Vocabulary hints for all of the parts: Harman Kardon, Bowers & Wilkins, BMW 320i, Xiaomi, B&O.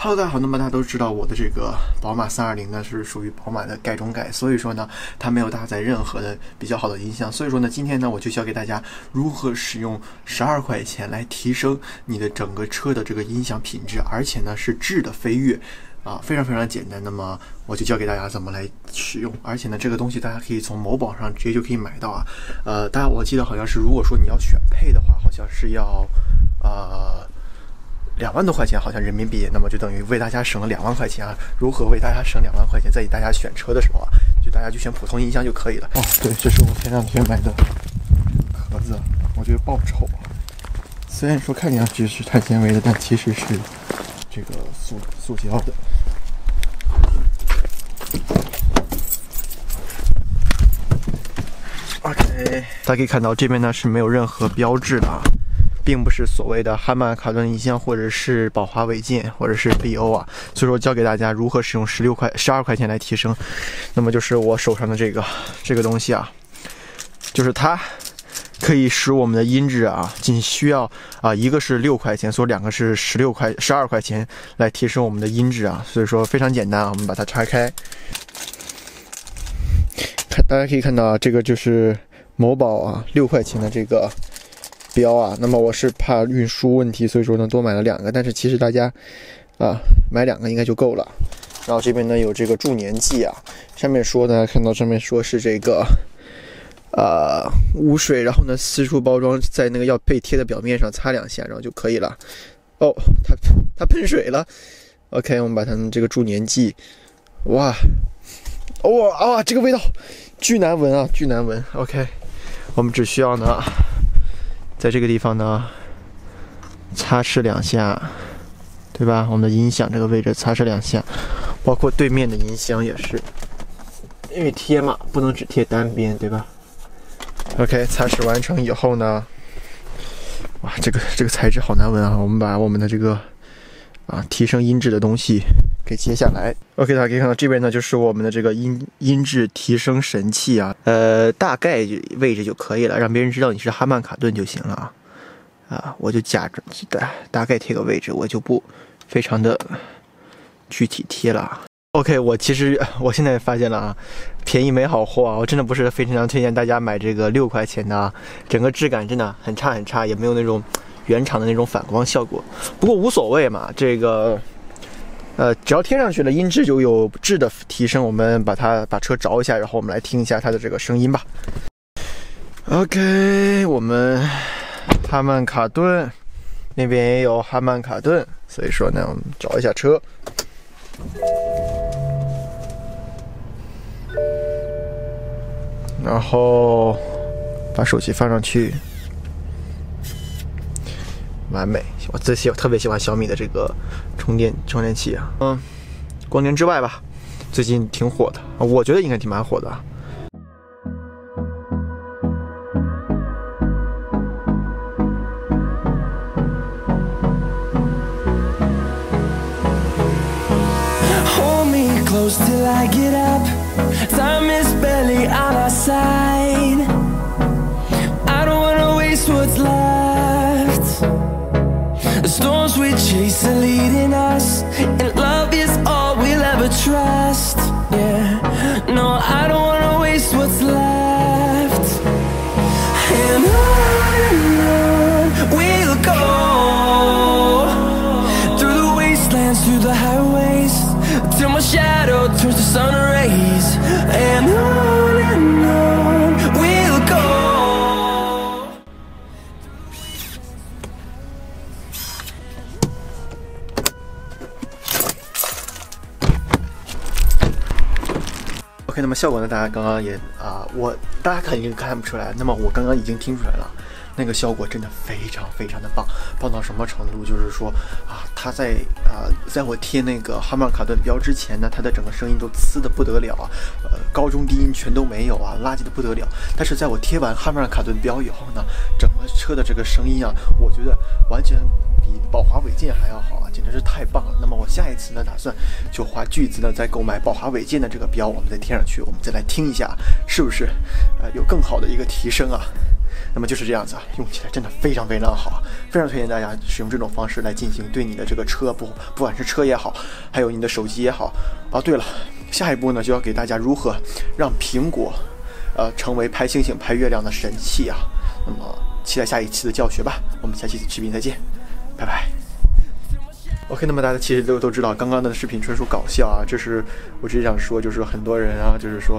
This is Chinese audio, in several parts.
Hello， 大家好。那么大家都知道我的这个宝马320呢是属于宝马的改中改，所以说呢它没有搭载任何的比较好的音箱，所以说呢今天呢我就教给大家如何使用12块钱来提升你的整个车的这个音响品质，而且呢是质的飞跃啊，非常非常简单。那么我就教给大家怎么来使用，而且呢这个东西大家可以从某宝上直接就可以买到啊。大家我记得好像是如果说你要选配的话，好像是要2万多块钱，好像人民币，那么就等于为大家省了2万块钱啊！如何为大家省2万块钱？在大家选车的时候啊，大家就选普通音箱就可以了。哦，对，这是我前两天买的盒子，我觉得爆丑。虽然说看上去是碳纤维的，但其实是这个塑胶的。OK， 大家可以看到这边呢是没有任何标志的啊。并不是所谓的哈曼卡顿音箱，或者是宝华韦健，或者是 B&O 啊，所以说教给大家如何使用12块钱来提升。那么就是我手上的这个东西啊，就是它可以使我们的音质啊，仅需要啊一个是6块钱，所以两个是12块钱来提升我们的音质啊，所以说非常简单啊，我们把它拆开，看大家可以看到这个就是某宝啊6块钱的这个。标啊，那么我是怕运输问题，所以说呢多买了2个，但是其实大家啊买2个应该就够了。然后这边呢有这个助眠剂啊，上面说呢看到上面说是这个污水，然后呢撕出包装，在那个要被贴的表面上擦2下，然后就可以了。哦，它喷水了。OK， 我们把它们这个助眠剂，哇，哦啊，这个味道巨难闻啊，巨难闻。OK， 我们只需要呢。在这个地方呢，擦拭2下，对吧？我们的音响这个位置擦拭2下，包括对面的音箱也是，因为贴嘛，不能只贴单边，对吧 ？OK， 擦拭完成以后呢，哇，这个材质好难闻啊！我们把我们的这个啊提升音质的东西给切下来。OK， 大家可以看到这边呢就是我们的这个音质提升神器啊，大概位置就可以了，让别人知道你是哈曼卡顿就行了啊。啊，我就假着大概贴个位置，我就不非常的具体贴了啊。OK， 我现在发现了啊，便宜没好货啊！我真的不是非常推荐大家买这个6块钱的啊，整个质感真的很差很差，也没有那种原厂的那种反光效果。不过无所谓嘛，这个。只要贴上去了，音质就有质的提升。我们把车着一下，然后我们来听一下它的这个声音吧。OK， 我们哈曼卡顿那边也有哈曼卡顿，所以说呢，我们找一下车。然后把手机放上去，完美。我特别喜欢小米的这个充电器啊，光年之外吧，最近挺火的，我觉得应该挺蛮火的。Storms we chase are leading us, and love is all we'll ever trust. Yeah, no, I don't wanna waste what's left. And on we'll go through the wastelands, through the highways, till my shadow turns to sun rays. And on we'll go. 那么效果呢？大家刚刚也大家肯定看不出来。那么我刚刚已经听出来了，那个效果真的非常非常的棒，棒到什么程度？就是说啊，它在我贴那个哈曼卡顿标之前呢，它的整个声音都呲的不得了啊，高中低音全都没有啊，垃圾的不得了。但是在我贴完哈曼卡顿标以后呢，整个车的这个声音啊，我觉得完全。比宝华韦健还要好啊，简直是太棒了！那么我下一次呢，打算就花巨资呢再购买宝华韦健的这个标，我们再贴上去，我们再来听一下，是不是有更好的一个提升啊？那么就是这样子啊，用起来真的非常非常好，非常推荐大家使用这种方式来进行对你的这个车不管是车也好，还有你的手机也好啊。对了，下一步呢就要给大家如何让苹果成为拍星星拍月亮的神器啊。那么期待下一期的教学吧，我们下期视频再见，拜拜。 OK， 那么大家其实都知道，刚刚的视频纯属搞笑啊！这是我只想说，就是很多人啊，就是说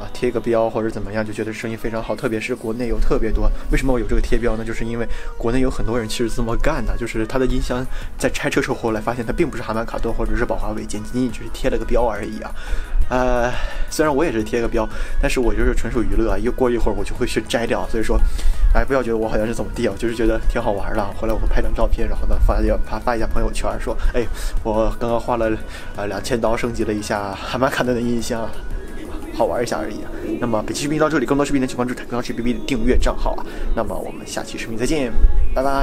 啊贴个标或者怎么样，就觉得生意非常好，特别是国内有特别多。为什么我有这个贴标呢？就是因为国内有很多人其实这么干的，就是他的音箱在拆车之后，后来发现它并不是哈曼卡顿或者是宝华韦杰，仅仅只是贴了个标而已啊。虽然我也是贴个标，但是我就是纯属娱乐啊，过一会儿我就会去摘掉，所以说。 哎，不要觉得我好像是怎么地啊，我就是觉得挺好玩的。回来我会拍张照片，然后呢发一下朋友圈，说，哎，我刚刚花了2000刀升级了一下哈曼卡顿的音箱，好玩一下而已。那么本期视频到这里，更多视频呢请关注台康视频订阅账号啊。那么我们下期视频再见，拜拜。